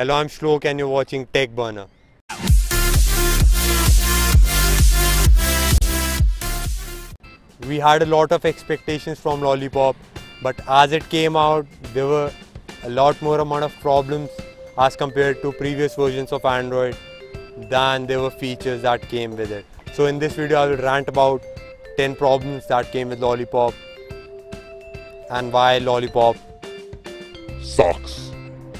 Hello, I'm Shlok and you're watching Tech Burner. We had a lot of expectations from Lollipop, but as it came out, there were a lot more amount of problems as compared to previous versions of Android than there were features that came with it. So in this video, I will rant about 10 problems that came with Lollipop and why Lollipop sucks.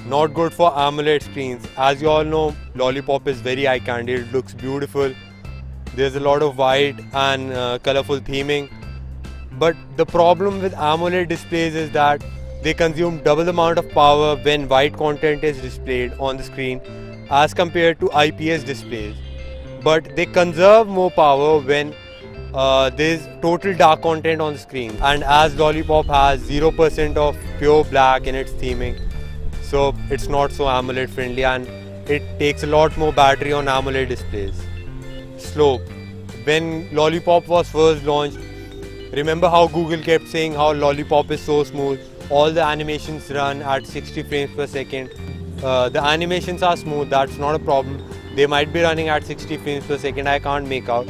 Not good for AMOLED screens. As you all know, Lollipop is very eye candy, it looks beautiful. There's a lot of white and colorful theming. But the problem with AMOLED displays is that they consume double the amount of power when white content is displayed on the screen as compared to IPS displays. But they conserve more power when there's total dark content on the screen. And as Lollipop has 0% of pure black in its theming, so it's not so AMOLED friendly and it takes a lot more battery on AMOLED displays. Slope. When Lollipop was first launched, remember how Google kept saying how Lollipop is so smooth, all the animations run at 60 frames per second. The animations are smooth, that's not a problem. They might be running at 60 frames per second, I can't make out.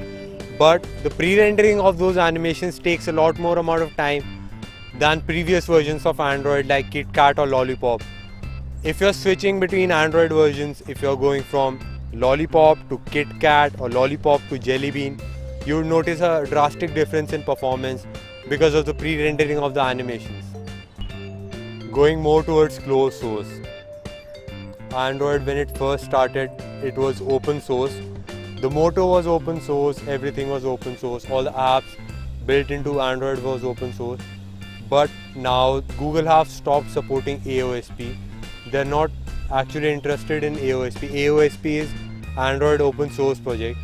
But the pre-rendering of those animations takes a lot more amount of time than previous versions of Android like KitKat or Lollipop. If you're switching between Android versions, if you're going from Lollipop to KitKat or Lollipop to Jellybean, you'll notice a drastic difference in performance because of the pre-rendering of the animations. Going more towards closed source. Android, when it first started, it was open source. The Moto was open source, everything was open source, all the apps built into Android was open source. But now Google have stopped supporting AOSP. They're not actually interested in AOSP. AOSP is Android open source project,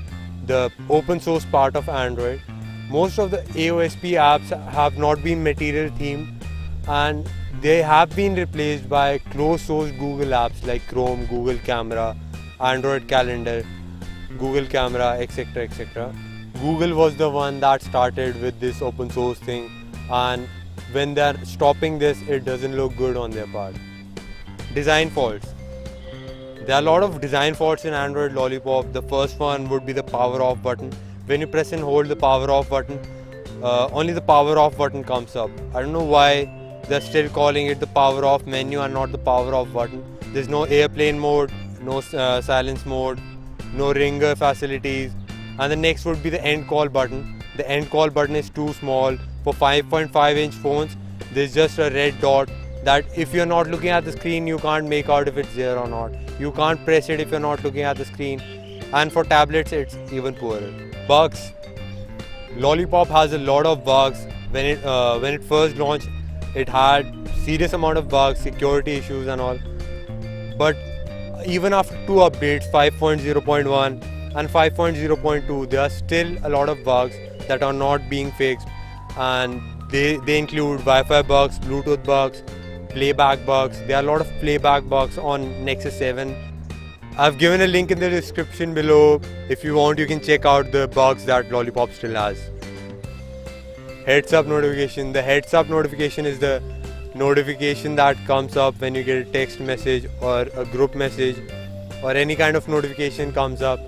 the open source part of Android. Most of the AOSP apps have not been material themed and they have been replaced by closed source Google apps like Chrome, Google Camera, Android Calendar, Google Camera, etc, etc. Google was the one that started with this open source thing, and when they're stopping this, it doesn't look good on their part. Design faults. There are a lot of design faults in Android Lollipop. The first one would be the power off button. When you press and hold the power off button, only the power off button comes up. I don't know why they're still calling it the power off menu and not the power off button. There's no airplane mode, no silence mode, no ringer facilities. And the next would be the end call button. The end call button is too small. For 5.5 inch phones, there's just a red dot that if you're not looking at the screen, you can't make out if it's there or not. You can't press it if you're not looking at the screen. And for tablets, it's even poorer. Bugs. Lollipop has a lot of bugs. When it first launched, it had serious amount of bugs, security issues and all. But even after two updates, 5.0.1 and 5.0.2, there are still a lot of bugs that are not being fixed. And they include Wi-Fi bugs, Bluetooth bugs, playback bugs. There are a lot of playback bugs on Nexus 7. I've given a link in the description below. If you want, you can check out the bugs that Lollipop still has. Heads up notification. The heads up notification is the notification that comes up when you get a text message or a group message or any kind of notification comes up.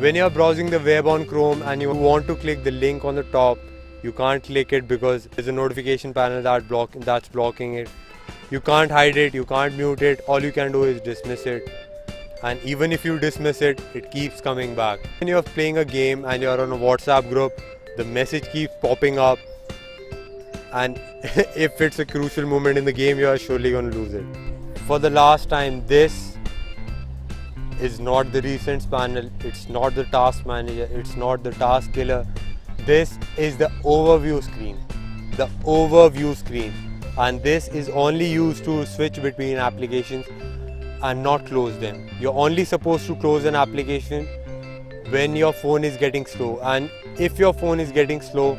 When you're browsing the web on Chrome and you want to click the link on the top, you can't click it because there's a notification panel that's blocking it. You can't hide it, you can't mute it, all you can do is dismiss it. And even if you dismiss it, it keeps coming back. When you're playing a game and you're on a WhatsApp group, the message keeps popping up. And if it's a crucial moment in the game, you're surely going to lose it. For the last time, this is not the Recents panel, it's not the Task Manager, it's not the Task Killer. This is the overview screen. The overview screen. And this is only used to switch between applications and not close them. You're only supposed to close an application when your phone is getting slow, and if your phone is getting slow,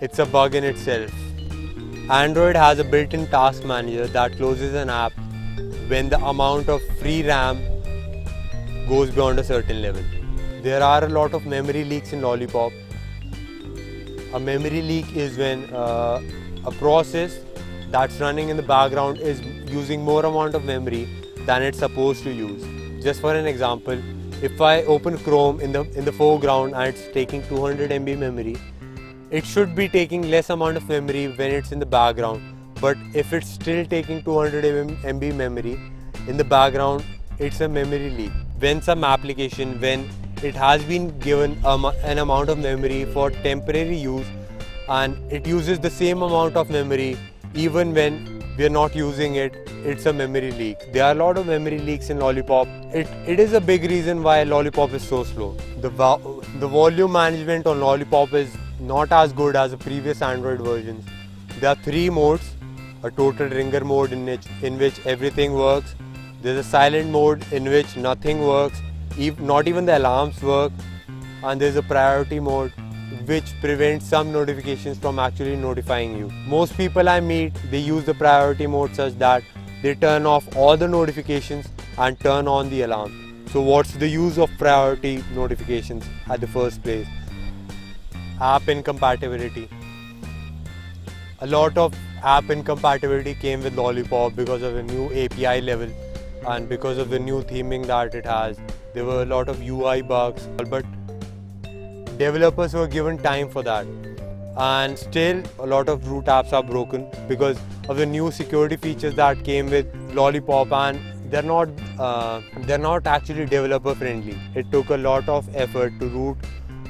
it's a bug in itself. Android has a built-in task manager that closes an app when the amount of free RAM goes beyond a certain level. There are a lot of memory leaks in Lollipop. A memory leak is when a process that's running in the background is using more amount of memory than it's supposed to use. Just for an example, if I open Chrome in the foreground and it's taking 200 MB memory, it should be taking less amount of memory when it's in the background. But if it's still taking 200 MB memory in the background, it's a memory leak. When some application, when it has been given an amount of memory for temporary use and it uses the same amount of memory even when we are not using it, it's a memory leak. There are a lot of memory leaks in Lollipop. It is a big reason why Lollipop is so slow. The volume management on Lollipop is not as good as the previous Android versions. There are three modes: a total ringer mode in which everything works, there's a silent mode in which nothing works, not even the alarms work, and there's a priority mode which prevents some notifications from actually notifying you. Most people I meet, they use the priority mode such that they turn off all the notifications and turn on the alarm. So what's the use of priority notifications at the first place? App incompatibility. A lot of app incompatibility came with Lollipop because of a new API level and because of the new theming that it has. There were a lot of UI bugs, but developers were given time for that, and still a lot of root apps are broken because of the new security features that came with Lollipop, and they're not actually developer friendly. It took a lot of effort to root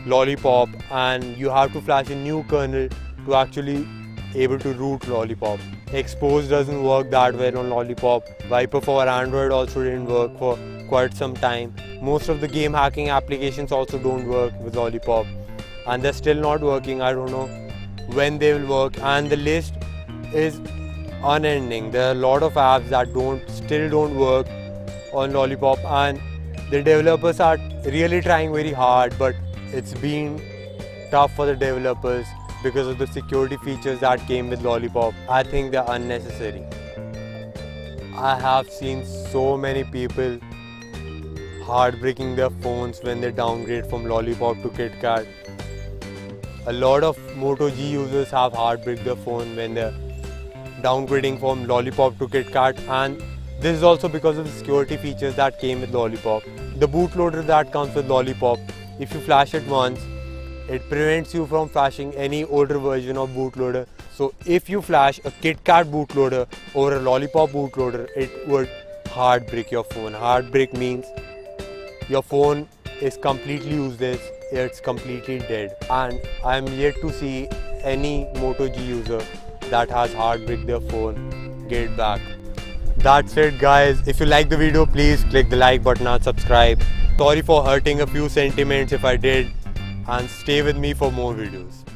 Lollipop, and you have to flash a new kernel to actually able to root Lollipop. Xposed doesn't work that well on Lollipop. Viper4 Android also didn't work for quite some time. Most of the game hacking applications also don't work with Lollipop, and they're still not working. I don't know when they will work, and the list is unending. There are a lot of apps that still don't work on Lollipop, and the developers are really trying very hard, but it's been tough for the developers because of the security features that came with Lollipop. I think they're unnecessary. I have seen so many people heartbreaking their phones when they downgrade from Lollipop to KitKat. A lot of Moto G users have heartbreak their phone when they're downgrading from Lollipop to KitKat, and this is also because of the security features that came with Lollipop. The bootloader that comes with Lollipop, if you flash it once, it prevents you from flashing any older version of bootloader. So if you flash a KitKat bootloader over a Lollipop bootloader, it would heartbreak your phone. Heartbreak means your phone is completely useless, it's completely dead. And I'm yet to see any Moto G user that has heartbreak their phone get back. That's it guys. If you like the video, please click the like button and subscribe. Sorry for hurting a few sentiments if I did, and stay with me for more videos.